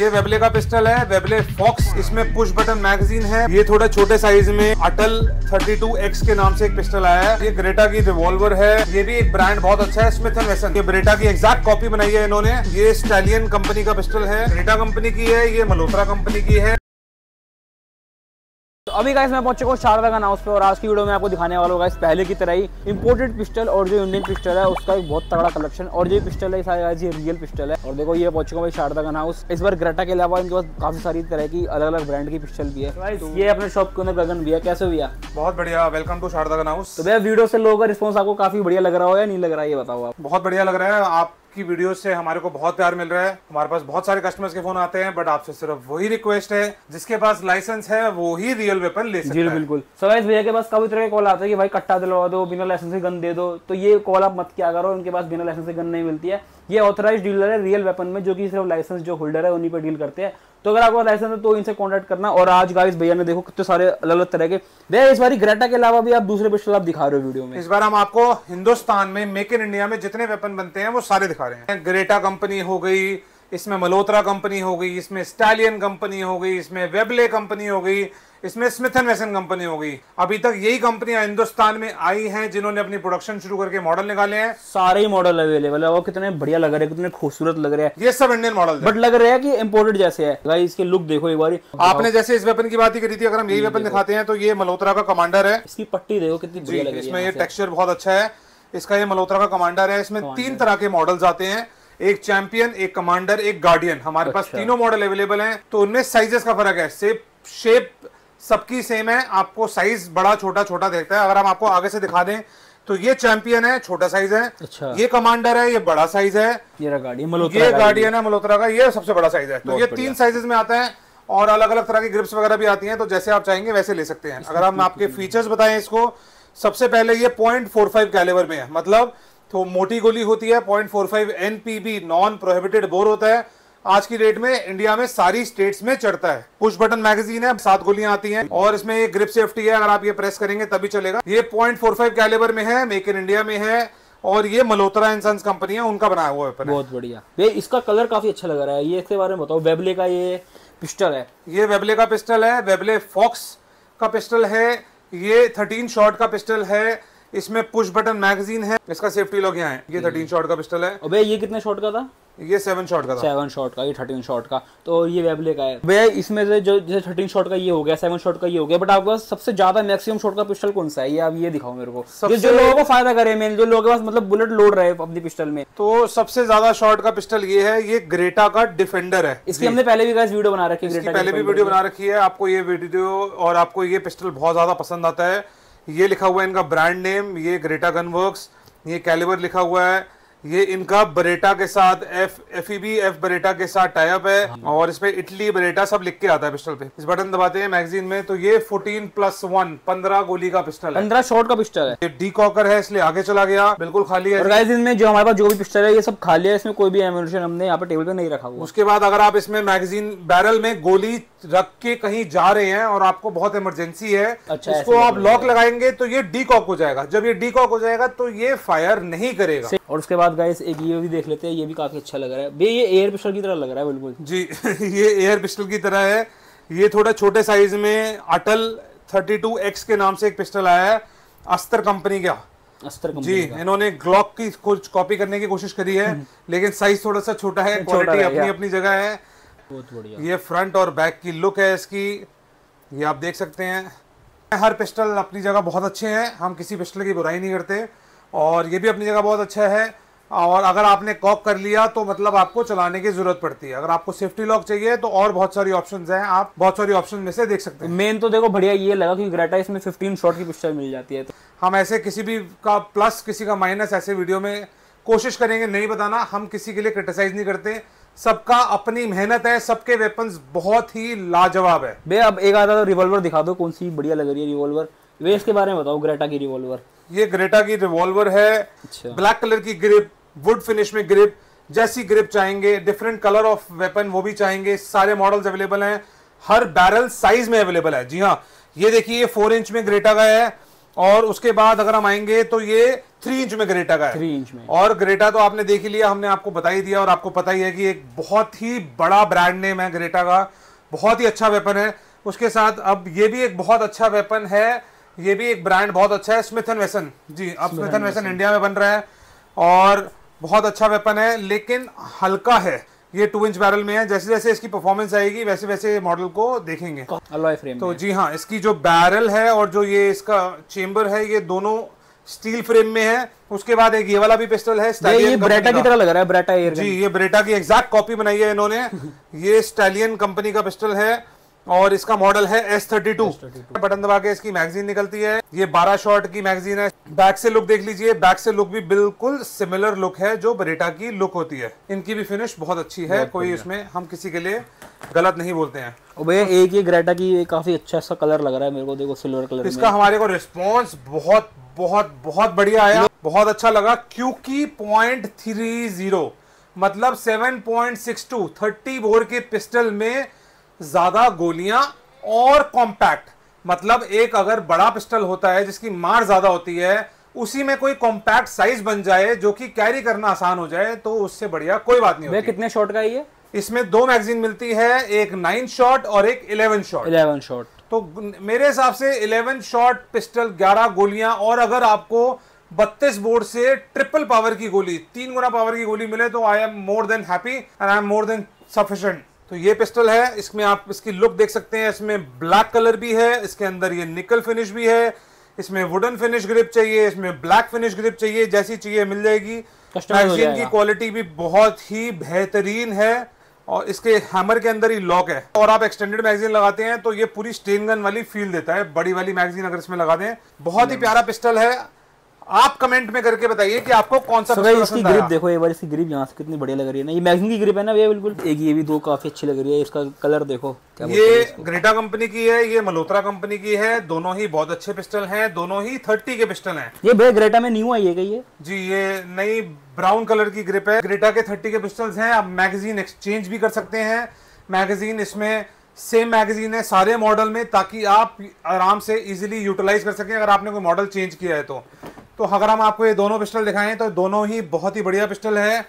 ये वेबले का पिस्टल है, वेबले फॉक्स। इसमें पुश बटन मैगजीन है। ये थोड़ा छोटे साइज में अटल 32X के नाम से एक पिस्टल आया है। ये ग्रेटा की रिवॉल्वर है। ये भी एक ब्रांड बहुत अच्छा है, स्मिथ एंड वेसन। ये ग्रेटा की एग्जैक्ट कॉपी बनाई है इन्होंने। ये स्टैलियन कंपनी का पिस्टल है, ग्रेटा कंपनी की है, ये मल्होत्रा कंपनी की है। तो अभी गाइस मैं पहुंच चुका हूं शारदा गन हाउस पे, और आज की वीडियो में आपको दिखाने वाला हूं गाइस पहले की तरह ही इंपोर्टेड पिस्टल और जो इंडियन पिस्टल है उसका एक बहुत तगड़ा कलेक्शन। और ये पिस्टल है सारे गाइस, ये रियल पिस्टल है। और देखो ये पहुंच चुका हूं शारदा गन हाउस। इस बार ग्रेटा के अलावा इनके पास काफी सारी तरह की अलग अलग ब्रांड की पिस्टल भी है। ये अपने शॉप के अंदर गगन भैया, कैसे भैया? बहुत बढ़िया, welcome to Sharda gun house. तो भैया वीडियो से लोगों का रिस्पॉन्स आपको काफी बढ़िया लग रहा हो या नहीं लग रहा है, ये बताओ आप? बहुत बढ़िया लग रहा है, आप की वीडियो से हमारे को बहुत प्यार मिल रहा है। हमारे पास बहुत सारे कस्टमर्स के फोन आते हैं, बट आपसे सिर्फ वही रिक्वेस्ट है जिसके पास लाइसेंस है वो ही रियल वेपन ले सकता है। बिल्कुल। सो गाइस भैया के पास कभी तरह के कॉल आते हैं कि भाई कट्टा दिलवा दो, बिना लाइसेंस से गन दे दो। तो ये कॉल आप मत क्या करो, उनके पास बिना लाइसेंस से गन नहीं मिलती है। ये ऑथराइज डीलर है रियल वेपन में, जो कि सिर्फ लाइसेंस जो होल्डर है उन्हीं पर डील करते हैं। तो अगर आपको लाइसेंस है तो इनसे कांटेक्ट करना। और आज गाइस भैया ने देखो कितने सारे अलग अलग तरह के भैया, इस बार ग्रेटा के अलावा भी आप दूसरे पिस्टल आप दिखा रहे हो वीडियो में। इस बार हम आपको हिंदुस्तान में मेक इन इंडिया में जितने वेपन बनते हैं वो सारे दिखा रहे हैं। ग्रेटा कंपनी हो गई, इसमें मल्होत्रा कंपनी हो गई, इसमें स्टैलियन कंपनी हो गई, इसमें वेबले कंपनी हो गई, इसमें स्मिथ एंड वेसन कंपनी हो गई। अभी तक यही कंपनियां हिंदुस्तान में आई हैं जिन्होंने अपनी प्रोडक्शन शुरू करके मॉडल निकाले हैं। सारे ही मॉडल अवेलेबल है। वो कितने बढ़िया लग रहे हैं, कितने खूबसूरत लग रहे हैं। ये सब इंडियन मॉडल, बट लग रहा है कि इम्पोर्टेड जैसे है। गाइस इसके लुक देखो एक बार। आपने जैसे इस वेपन की बात ही करी थी, अगर हम यही वेपन दिखाते हैं तो ये मल्होत्रा का कमांडर है। इसकी पट्टी देखो कितनी बढ़िया लग रही है, इसमें ये टेक्सचर बहुत अच्छा है इसका। ये मल्होत्रा का कमांडर है। इसमें 3 तरह के मॉडल्स आते हैं, एक चैंपियन, एक कमांडर, एक गार्डियन। हमारे पास तीनों मॉडल अवेलेबल हैं। तो उनमें साइजेस का फर्क है, शेप सबकी सेम है। आपको साइज बड़ा छोटा छोटा देखता है। अगर हम आपको आगे से दिखा दें तो ये चैंपियन है, छोटा साइज है। अच्छा। ये कमांडर है, ये बड़ा साइज है। ये गार्डियन है मल्होत्रा का, ये सबसे बड़ा साइज है। तो ये 3 साइजेस में आता है, और अलग अलग तरह की ग्रिप्स वगैरह भी आती है। तो जैसे आप चाहेंगे वैसे ले सकते हैं। अगर हम आपके फीचर्स बताएं इसको, सबसे पहले ये 0.45 कैलिबर में है, मतलब तो मोटी गोली होती है। 0.45 NPB नॉन प्रोहिबिटेड बोर होता है। आज की डेट में इंडिया में सारी स्टेट्स में चढ़ता है। पुश बटन मैगजीन है, 7 गोलियां आती हैं, और इसमें ये ग्रिप सेफ्टी है, अगर आप ये प्रेस करेंगे तभी चलेगा। ये 0.45 कैलिबर में है, मेक इन इंडिया में है, और ये मल्होत्रा एंड सन्स कंपनी है, उनका बनाया हुआ वेपन है। बहुत बढ़िया। ये इसका कलर काफी अच्छा लग रहा है, ये इसके बारे में बताओ। वेबले का ये पिस्टल है, ये वेबले का पिस्टल है, वेबले फॉक्स का पिस्टल है। ये 13 शॉट का पिस्टल है, इसमें पुश बटन मैगजीन है। इसका सेफ्टी लॉक यहाँ है। ये 13 शॉट का पिस्टल है। अबे ये कितने शॉट का था? ये 7 शॉट का था। 7 शॉट का, ये 13 शॉट का। तो ये वेबले का है भैया। इसमें से जो जैसे 13 शॉट का ये हो गया, 7 शॉट का ये हो गया, बट आपका सबसे ज्यादा मैक्सिमम शॉट का पिस्टल कौन सा है, ये आप ये दिखाओ मेरे को, जो लोगों को फायदा करे। मैंने जो लोगों के पास मतलब बुलेट लोड रहे अपने पिस्टल में, तो सबसे ज्यादा शॉट का पिस्टल ये है। ये ग्रेटा का डिफेंडर है। इसकी हमने पहले भी गाइस वीडियो बना रखी है, पहले भी वीडियो बना रखी है। आपको ये वीडियो और आपको ये पिस्टल बहुत ज्यादा पसंद आता है। ये लिखा हुआ है इनका ब्रांड नेम, ये ग्रेटा गनवर्क्स, ये कैलिबर लिखा हुआ है। ये इनका बरेटा के साथ एफ बरेटा के साथ टाई अप है, और इसमें इटली बरेटा सब लिख के आता है पिस्टल पे। इस बटन दबाते हैं मैगजीन में तो ये 14+1 15 गोली का पिस्टल है, 15 शॉट का पिस्टल है। ये डी कॉकर है, इसलिए आगे चला गया, बिल्कुल खाली है। और गाइस इनमें जो हमारे पास जो भी पिस्टल है ये सब खाली है, इसमें कोई भी एम्यूनेशन हमने यहाँ पे टेबल पे नहीं रखा हुआ। उसके बाद अगर आप इसमें मैगजीन बैरल में गोली रख के कहीं जा रहे हैं और आपको बहुत इमरजेंसी है, इसको आप लॉक लगाएंगे तो ये डी कॉक हो जाएगा। जब ये डी कॉक हो जाएगा तो ये फायर नहीं करेगा। और उसके बाद गाइस एक ये भी देख लेते हैं, ये भी काफी अच्छा लग रहा है। ये एयर पिस्टल की तरह लग रहा है। बिल्कुल जी, ये एयर पिस्टल की तरह है। ये थोड़ा छोटे साइज में अटल 32X के नाम से एक पिस्टल आया है, अस्तर कंपनी का। अस्तर कंपनी जी, इन्होंने ग्लॉक की कुछ कॉपी करने की कोशिश करी है, लेकिन साइज थोड़ा सा छोटा है, क्वालिटी अपनी अपनी जगह है। बहुत बढ़िया। ये फ्रंट और बैक की लुक है इसकी, ये आप देख सकते हैं। हर पिस्टल अपनी जगह बहुत अच्छे हैं, हम किसी पिस्टल की बुराई नहीं करते, और ये भी अपनी जगह बहुत अच्छा है। और अगर आपने कॉक कर लिया तो मतलब आपको चलाने की जरूरत पड़ती है। अगर आपको सेफ्टी लॉक चाहिए तो और बहुत सारी ऑप्शंस हैं, आप बहुत सारी ऑप्शन में से देख सकते हैं। मेन तो देखो बढ़िया ये लगा कि ग्रेटा इसमें 15 शॉट की पिस्टल मिल जाती है। तो हम ऐसे किसी भी का प्लस किसी का माइनस ऐसे वीडियो में कोशिश करेंगे नहीं बताना। हम किसी के लिए क्रिटिसाइज नहीं करते, सबका अपनी मेहनत है, सबके वेपन्स बहुत ही लाजवाब है। बे अब एक आधा रिवॉल्वर दिखा दो, कौन सी बढ़िया लग रही है रिवॉल्वर? वे इसके बारे में बताओ, ग्रेटा की रिवॉल्वर। ये ग्रेटा की रिवॉल्वर है। अच्छा। ब्लैक कलर की ग्रिप, वुड फिनिश में ग्रिप, जैसी ग्रिप चाहेंगे, डिफरेंट कलर ऑफ वेपन वो भी चाहेंगे, सारे मॉडल्स अवेलेबल हैं। हर बैरल साइज में अवेलेबल है। जी हाँ, ये देखिए 4 इंच में ग्रेटा का है, और उसके बाद अगर हम आएंगे तो ये 3 इंच में ग्रेटा का है। 3 इंच में। और ग्रेटा तो आपने देख ही लिया, हमने आपको बता ही दिया और आपको पता ही है कि एक बहुत ही बड़ा ब्रांड नेम है ग्रेटा का, बहुत ही अच्छा वेपन है। उसके साथ अब ये भी एक बहुत अच्छा वेपन है, ये भी एक ब्रांड बहुत अच्छा है, स्मिथ एंड वेसन। जी, अब स्मिथ एंड वेसन इंडिया में बन रहा है और बहुत अच्छा वेपन है, लेकिन हल्का है। ये 2 इंच बैरल में है, जैसे जैसे इसकी परफॉर्मेंस आएगी वैसे वैसे मॉडल को देखेंगे अलॉय फ्रेम। तो जी हाँ, इसकी जो बैरल है और जो ये इसका चेम्बर है, ये दोनों स्टील फ्रेम में है। उसके बाद एक ये वाला भी पिस्टल है, ये ब्रेटा की तरह लग रहा है, ब्रेटा एयर गन। जी, ये ब्रेटा की एग्जैक्ट कॉपी बनाई है इन्होंने। ये स्टैलियन कंपनी का पिस्टल है और इसका मॉडल है S32। बटन दबा के इसकी मैगजीन निकलती है, ये 12 शॉट की मैगजीन है। बैक से लुक देख लीजिए, बैक से लुक भी बिल्कुल सिमिलर लुक है जो ब्रेटा की लुक होती है। इनकी भी फिनिश बहुत अच्छी है, कोई इसमें हम किसी के लिए गलत नहीं बोलते हैं। भैया एक ये ग्रेटा की काफी अच्छा सा कलर लग रहा है मेरे को, देखो सिल्वर कलर। इसका हमारे को रिस्पॉन्स बहुत बहुत बहुत बढ़िया आया, बहुत अच्छा लगा, क्योंकि 0.30 मतलब 7.62 30 बोर के पिस्टल में ज्यादा गोलियां और कॉम्पैक्ट। मतलब एक अगर बड़ा पिस्टल होता है जिसकी मार ज्यादा होती है, उसी में कोई कॉम्पैक्ट साइज बन जाए जो कि कैरी करना आसान हो जाए, तो उससे बढ़िया कोई बात नहीं होती। कितने शॉट का ये? इसमें 2 मैगजीन मिलती है, एक 9 शॉट और एक 11 शॉट। 11 शॉट तो मेरे हिसाब से 11 शॉट पिस्टल 11 गोलियां, और अगर आपको 32 बोर से ट्रिपल पावर की गोली, 3 गुना पावर की गोली मिले तो I am more than happy and I am more than sufficient. तो ये पिस्टल है, इसमें आप इसकी लुक देख सकते हैं। इसमें ब्लैक कलर भी है, इसके अंदर ये निकल फिनिश भी है, इसमें वुडन फिनिश ग्रिप चाहिए, इसमें ब्लैक फिनिश ग्रिप चाहिए, जैसी चाहिए मिल जाएगी। मैगजीन की क्वालिटी भी बहुत ही बेहतरीन है और इसके हैमर के अंदर ही लॉक है। और आप एक्सटेंडेड मैगजीन लगाते हैं तो ये पूरी स्टेन गन वाली फील देता है, बड़ी वाली मैगजीन अगर इसमें लगा दें। बहुत ही प्यारा पिस्टल है। आप कमेंट में करके बताइए कि आपको कौन सा पिस्टल पसंद आया। ग्रिप देखो एक बार, इसकी ग्रिप यहाँ से कितनी बढ़िया लग रही है ना, ये मैगजीन की ग्रिप है ना भैया, बिल्कुल। एक ये भी दो काफी अच्छी लग रही है, इसका कलर देखो। ये ग्रेटा कंपनी की है, ये मल्होत्रा कंपनी की है, दोनों ही बहुत अच्छे पिस्टल हैं, दोनों ही 30 के पिस्टल हैं। ये भैया ग्रेटा में न्यू आई है ये? जी, ये नई ब्राउन कलर की ग्रिप है। ग्रेटा के 30 के पिस्टल्स हैं। आप मैगजीन एक्सचेंज भी कर सकते हैं, मैगजीन इसमें सेम मैगजीन है सारे मॉडल में, ताकि आप आराम से इजीली यूटिलाइज कर सकें अगर आपने कोई मॉडल चेंज किया है तो। तो अगर हम आपको ये दोनों पिस्टल दिखाएं तो दोनों ही बहुत ही बढ़िया पिस्टल है।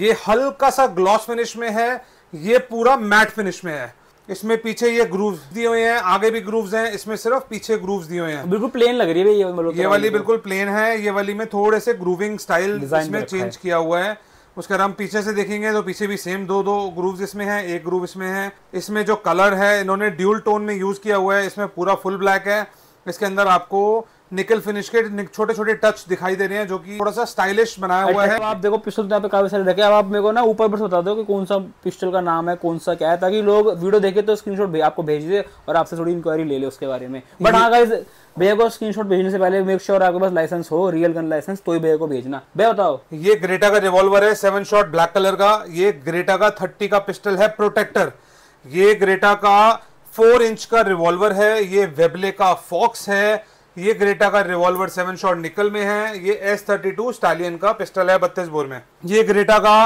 ये हल्का सा ग्लॉस फिनिश में है, ये पूरा मैट फिनिश में है। इसमें पीछे ये ग्रूव्स दिए हुए हैं, आगे भी ग्रूव्स हैं, इसमें सिर्फ पीछे ग्रूव्स दिए हुए हैं। बिल्कुल प्लेन लग रही है ये वाली, बिल्कुल प्लेन है। ये वाली में थोड़े से ग्रूविंग स्टाइल इसमें चेंज किया हुआ है। उसके अगर हम पीछे से देखेंगे तो पीछे भी सेम दो ग्रूव्स इसमें हैं, एक ग्रूव इसमें है। इसमें जो कलर है इन्होंने ड्यूल टोन में यूज किया हुआ है, इसमें पूरा फुल ब्लैक है। इसके अंदर आपको निकल फिनिश के छोटे छोटे टच दिखाई दे रहे हैं जो कि थोड़ा सा स्टाइलिश बनाया हुआ है। आप देखो पिस्टल यहाँ पे काफी सारे रखे। अब आप मेरे को ना ऊपर बस बता दो कि कौन सा पिस्टल का नाम है, कौन सा क्या है, ताकि लोग वीडियो देखे तो स्क्रीनशॉट आपको भेज दे और आपसे थोड़ी इंक्वायरी ले ले उसके बारे में। बट हाँ गाइस, भैया को स्क्रीनशॉट भेजने से पहले मेक श्योर आपके पास लाइसेंस हो, रियल गन लाइसेंस, तो ही भैया को भेजना। भैया बताओ, ये ग्रेटा का रिवॉल्वर है 7 शॉट ब्लैक कलर का। ये ग्रेटा का 30 का पिस्टल है प्रोटेक्टर। ये ग्रेटा का 4 इंच का रिवॉल्वर है, ये वेबले का फॉक्स है। ये ग्रेटा का रिवॉल्वर 7 शॉट निकल में है। ये S32 स्टालियन का पिस्टल है 32 बोर में। ये ग्रेटा का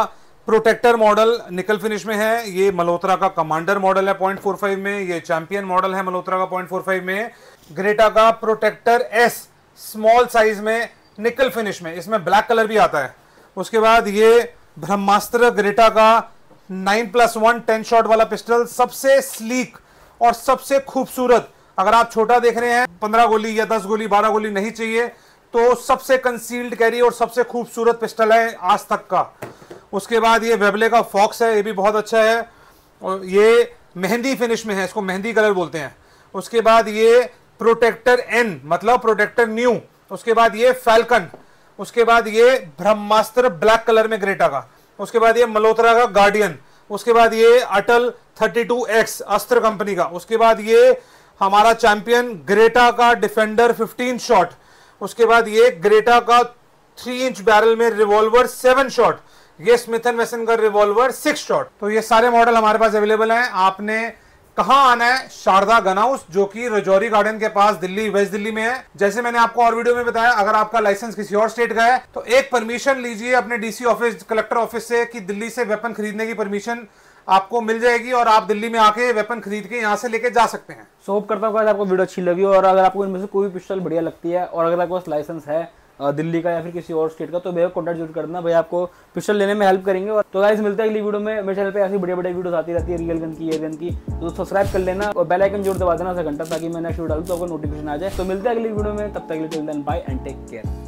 प्रोटेक्टर मॉडल निकल फिनिश में है। ये मल्होत्रा का कमांडर मॉडल है 0.45 में। ये चैंपियन मॉडल है मल्होत्रा का 0.45 में। ग्रेटा का प्रोटेक्टर S स्मॉल साइज में निकल फिनिश में, इसमें ब्लैक कलर भी आता है। उसके बाद ये ब्रह्मास्त्र ग्रेटा का 9+1 10 शॉट वाला पिस्टल, सबसे स्लीक और सबसे खूबसूरत। अगर आप छोटा देख रहे हैं, 15 गोली या 10 गोली 12 गोली नहीं चाहिए, तो सबसे कंसील्ड कैरी और सबसे खूबसूरत पिस्टल है आज तक का। उसके बाद ये वेबले का फॉक्स है, ये भी बहुत अच्छा है और ये मेहंदी फिनिश में है, इसको मेहंदी कलर बोलते हैं। उसके बाद ये प्रोटेक्टर N मतलब प्रोटेक्टर न्यू। उसके बाद ये फैल्कन। उसके बाद ये ब्रह्मास्त्र ब्लैक कलर में ग्रेटा का। उसके बाद ये मल्होत्रा का गार्डियन। उसके बाद ये अटल 32X अस्त्र कंपनी का। उसके बाद ये हमारा चैंपियन ग्रेटा का डिफेंडर 15 शॉट। उसके बाद ये ग्रेटा का 3 इंच बैरल में रिवॉल्वर 7 शॉट। ये स्मिथ एंड वेसन का रिवॉल्वर 6 शॉट। तो ये सारे मॉडल हमारे पास अवेलेबल हैं। आपने कहाँ आना है? शारदा गन हाउस, जो कि राजौरी गार्डन के पास दिल्ली, वेस्ट दिल्ली में है। जैसे मैंने आपको और वीडियो में बताया, अगर आपका लाइसेंस किसी और स्टेट का है तो एक परमिशन लीजिए अपने डीसी ऑफिस, कलेक्टर ऑफिस से, कि दिल्ली से वेपन खरीदने की परमिशन आपको मिल जाएगी और आप दिल्ली में आके वेपन खरीद के यहाँ से लेके जा सकते हैं। सो होप करता हूँ आपको वीडियो अच्छी लगी, और अगर आपको इनमें से कोई पिस्टल बढ़िया लगती है और अगर आपके पास लाइसेंस है दिल्ली का या फिर किसी और स्टेट का, तो भैया कॉन्टैक्ट जरूर करना, भैया आपको पिस्टल लेने में हेल्प करेंगे। और तो गाइस मिलते हैं अगली वीडियो में। मेरे चैनल पे ऐसी बड़े बड़े वीडियोस आती रहती है रियल गन की, एयर गन की, तो सब्सक्राइब कर लेना और बेल आइकन जरूर दबा देना घंटा, ताकि मैं नेक्स्ट वीडियो डालूँ तो आपको नोटिफिकेशन आ जाए। तो मिलते हैं अगली वीडियो में, तब तक के लिए till then bye and take care.